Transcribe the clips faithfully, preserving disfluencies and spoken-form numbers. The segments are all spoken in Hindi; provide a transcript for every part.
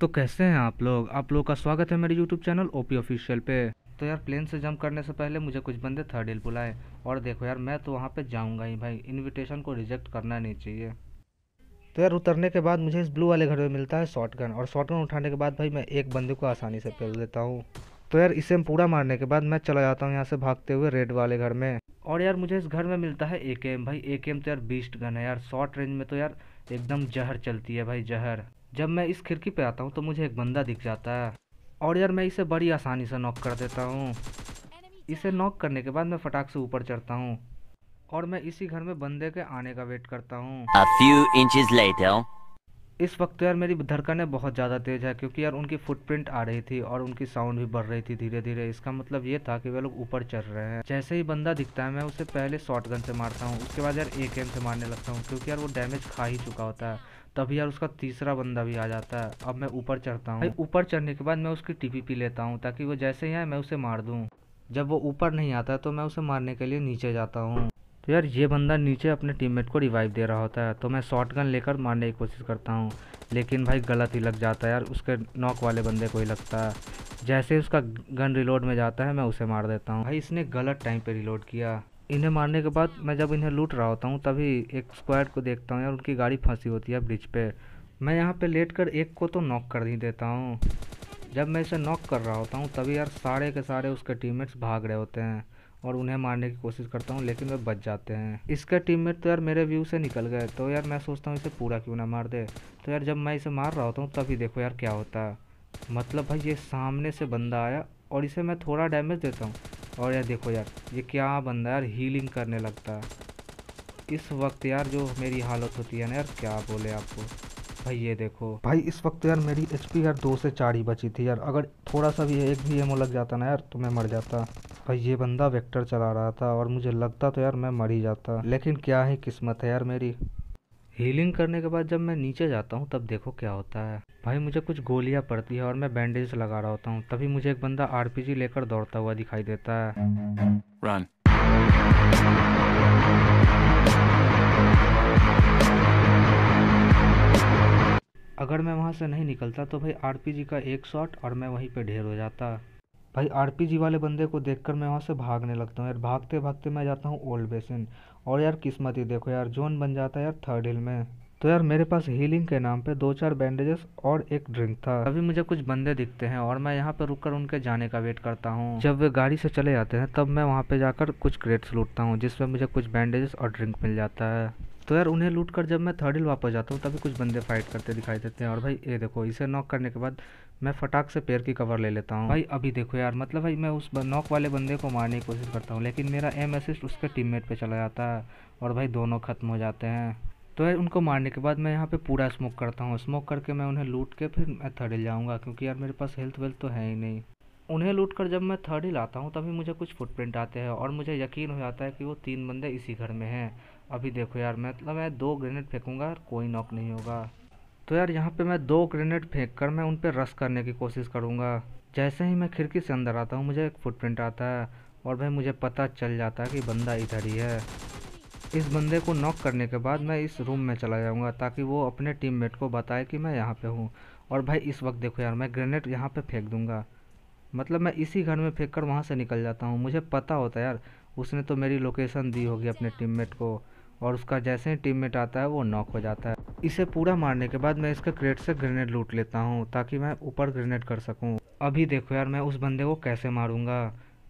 तो कैसे हैं आप लोग, आप लोगों का स्वागत है मेरे यूट्यूब चैनल ओपी ऑफिशियल पे। तो यार प्लेन से जंप करने से पहले मुझे कुछ बंदे थर्ड हिल बुलाए और देखो यार मैं तो वहाँ पे जाऊँगा ही भाई, इनविटेशन को रिजेक्ट करना नहीं चाहिए। तो यार उतरने के बाद मुझे इस ब्लू वाले घर में मिलता है शॉटगन, और शॉटगन उठाने के बाद भाई मैं एक बंदे को आसानी से पेल देता हूँ। तो यार इसे पूरा मारने के बाद मैं चला जाता हूँ यहाँ से भागते हुए रेड वाले घर में, और यार मुझे इस घर में मिलता है ए के एम। भाई ए के एम तो यार बीस्ट गन है यार, शॉर्ट रेंज में तो यार एकदम जहर चलती है भाई, जहर। जब मैं इस खिड़की पे आता हूँ तो मुझे एक बंदा दिख जाता है और यार मैं इसे बड़ी आसानी से नॉक कर देता हूँ। इसे नॉक करने के बाद मैं फटाक से ऊपर चढ़ता हूँ और मैं इसी घर में बंदे के आने का वेट करता हूँ। A few inches later. इस वक्त यार मेरी धड़कनें बहुत ज़्यादा तेज़ है क्योंकि यार उनकी फुटप्रिंट आ रही थी और उनकी साउंड भी बढ़ रही थी धीरे धीरे। इसका मतलब ये था कि वे लोग ऊपर चढ़ रहे हैं। जैसे ही बंदा दिखता है मैं उसे पहले शॉटगन से मारता हूँ, उसके बाद यार ए के एम से मारने लगता हूँ क्योंकि यार वो डैमेज खा ही चुका होता है। तभी यार उसका तीसरा बंदा भी आ जाता है। अब मैं ऊपर चढ़ता हूँ, ऊपर चढ़ने के बाद मैं उसकी टी पी पी लेता हूँ ताकि वो जैसे ही आए मैं उसे मार दूँ। जब वो ऊपर नहीं आता तो मैं उसे मारने के लिए नीचे जाता हूँ। तो यार ये बंदा नीचे अपने टीममेट को रिवाइव दे रहा होता है तो मैं शॉटगन लेकर मारने की कोशिश करता हूँ, लेकिन भाई गलत ही लग जाता है यार, उसके नॉक वाले बंदे को ही लगता है। जैसे उसका गन रिलोड में जाता है मैं उसे मार देता हूँ। भाई इसने गलत टाइम पे रिलोड किया। इन्हें मारने के बाद मैं जब इन्हें लूट रहा होता हूँ तभी एक स्क्वाड को देखता हूँ यार, उनकी गाड़ी फंसी होती है ब्रिज पर। मैं यहाँ पर लेट कर एक को तो नॉक कर ही देता हूँ। जब मैं इसे नॉक कर रहा होता हूँ तभी यार सारे के सारे उसके टीममेट्स भाग रहे होते हैं और उन्हें मारने की कोशिश करता हूँ लेकिन वे बच जाते हैं। इसका टीममेट तो यार मेरे व्यू से निकल गए, तो यार मैं सोचता हूँ इसे पूरा क्यों ना मार दे। तो यार जब मैं इसे मार रहा होता हूँ तभी देखो यार क्या होता है। मतलब भाई ये सामने से बंदा आया और इसे मैं थोड़ा डैमेज देता हूँ और यार देखो यार ये क्या बंदा यार हीलिंग करने लगता है। इस वक्त यार जो मेरी हालत होती है ना यार, क्या बोले आपको भाई। ये देखो भाई इस वक्त यार मेरी एच पी यार दो से चार ही बची थी यार, अगर थोड़ा सा भी एक भी एमओ लग जाता ना यार तो मैं मर जाता। भाई ये बंदा वेक्टर चला रहा था और मुझे लगता तो यार मैं मर ही जाता, लेकिन क्या ही किस्मत है यार मेरी। हीलिंग करने के बाद जब मैं नीचे जाता हूँ तब देखो क्या होता है। भाई मुझे कुछ गोलियाँ पड़ती है और मैं बैंडेज लगा रहा होता हूँ तभी मुझे एक बंदा आर पी जी लेकर दौड़ता हुआ दिखाई देता है। Run. अगर मैं वहाँ से नहीं निकलता तो भाई आर पी जी का एक शॉट और मैं वहीं पे ढेर हो जाता। भाई आर पी जी वाले बंदे को देखकर मैं वहाँ से भागने लगता हूँ यार। भागते भागते मैं जाता हूँ ओल्ड बेसिन, और यार किस्मत ही देखो यार जोन बन जाता है यार थर्ड हिल में। तो यार मेरे पास हीलिंग के नाम पे दो चार बैंडेजेस और एक ड्रिंक था। अभी मुझे कुछ बंदे दिखते हैं और मैं यहाँ पर रुककर उनके जाने का वेट करता हूँ। जब वे गाड़ी से चले जाते हैं तब मैं वहाँ पर जाकर कुछ क्रेट्स लूटता हूँ जिसमें मुझे कुछ बैंडेजेस और ड्रिंक मिल जाता है। तो यार उन्हें लूट कर जब मैं थर्ड हिल वापस जाता हूँ तभी कुछ बंदे फाइट करते दिखाई देते हैं, और भाई ये देखो इसे नॉक करने के बाद मैं फटाक से पैर की कवर ले लेता हूँ। भाई अभी देखो यार मतलब भाई मैं उस नॉक वाले बंदे को मारने की कोशिश करता हूँ लेकिन मेरा एम असिस्ट उसके टीममेट पे चला जाता है और भाई दोनों ख़त्म हो जाते हैं। तो यार उनको मारने के बाद मैं यहाँ पे पूरा स्मोक करता हूँ, स्मोक करके मैं उन्हें लूट के फिर मैं थर्ड हिल जाऊँगा क्योंकि यार मेरे पास हेल्थ वेल्थ तो है ही नहीं। उन्हें लूट कर जब मैं थर्ड हिल आता हूँ तभी मुझे कुछ फुटप्रिंट आते हैं और मुझे यकीन हो जाता है कि वो तीन बंदे इसी घर में हैं। अभी देखो यार मतलब मैं दो ग्रेनेड फेंकूँगा कोई नॉक नहीं होगा। तो यार यहाँ पे मैं दो ग्रेनेड फेंक कर मैं उन पर रश करने की कोशिश करूँगा। जैसे ही मैं खिड़की से अंदर आता हूँ मुझे एक फुटप्रिंट आता है और भाई मुझे पता चल जाता है कि बंदा इधर ही है। इस बंदे को नॉक करने के बाद मैं इस रूम में चला जाऊँगा ताकि वो अपने टीममेट को बताए कि मैं यहाँ पे हूँ, और भाई इस वक्त देखो यार मैं ग्रेनेड यहाँ पर फेंक दूँगा। मतलब मैं इसी घर में फेंक कर वहाँ से निकल जाता हूँ। मुझे पता होता है यार उसने तो मेरी लोकेशन दी होगी अपने टीममेट को, और उसका जैसे ही टीममेट आता है वो नॉक हो जाता है। इसे पूरा मारने के बाद मैं इसके क्रेट से ग्रेनेड लूट लेता हूँ ताकि मैं ऊपर ग्रेनेड कर सकूँ। अभी देखो यार मैं उस बंदे को कैसे मारूंगा।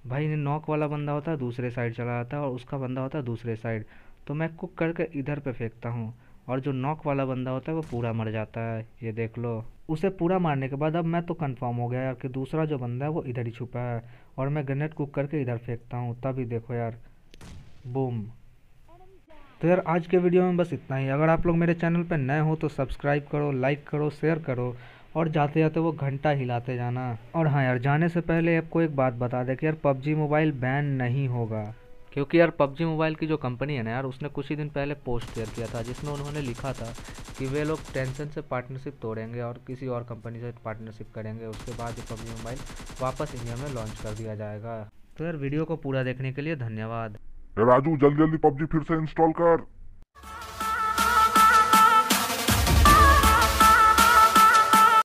भाई ने नॉक वाला बंदा होता है दूसरे साइड चला जाता है और उसका बंदा होता है दूसरे साइड, तो मैं कुक करके इधर पे फेंकता हूँ और जो नॉक वाला बंदा होता है वो पूरा मर जाता है। ये देख लो उसे पूरा मारने के बाद अब मैं तो कंफर्म हो गया यार कि दूसरा जो बंदा है वो इधर ही छुपा है, और मैं ग्रेनेड कुक करके इधर फेंकता हूँ। तभी देखो यार बूम। तो यार आज के वीडियो में बस इतना ही। अगर आप लोग मेरे चैनल पर नए हो तो सब्सक्राइब करो, लाइक करो, शेयर करो, और जाते जाते वो घंटा हिलाते जाना। और हाँ यार जाने से पहले आपको एक बात बता दें कि यार पबजी मोबाइल बैन नहीं होगा। क्योंकि यार पबजी मोबाइल की जो कंपनी है ना यार, उसने कुछ ही दिन पहले पोस्ट शेयर किया था जिसमें उन्होंने लिखा था कि वे लोग टेंशन से पार्टनरशिप तोड़ेंगे और किसी और कंपनी से पार्टनरशिप करेंगे, उसके बाद ये पबजी मोबाइल वापस इंडिया में लॉन्च कर दिया जाएगा। तो यार वीडियो को पूरा देखने के लिए धन्यवाद। राजू जल्दी जल्दी पबजी फिर से इंस्टॉल कर।